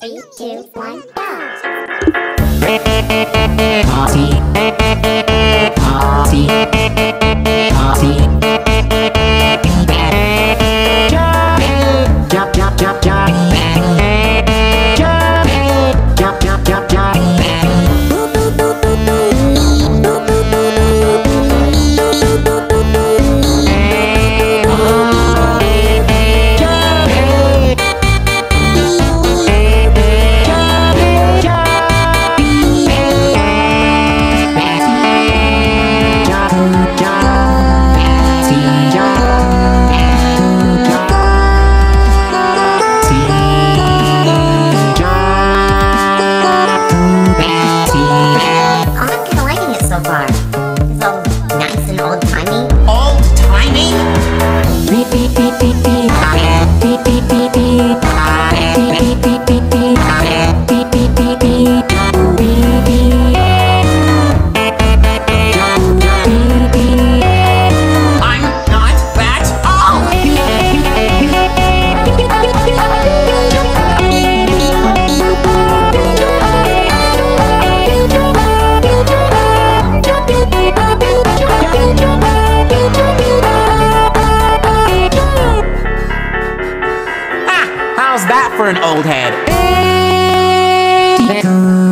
3, 2, 1, go! How's that for an old head?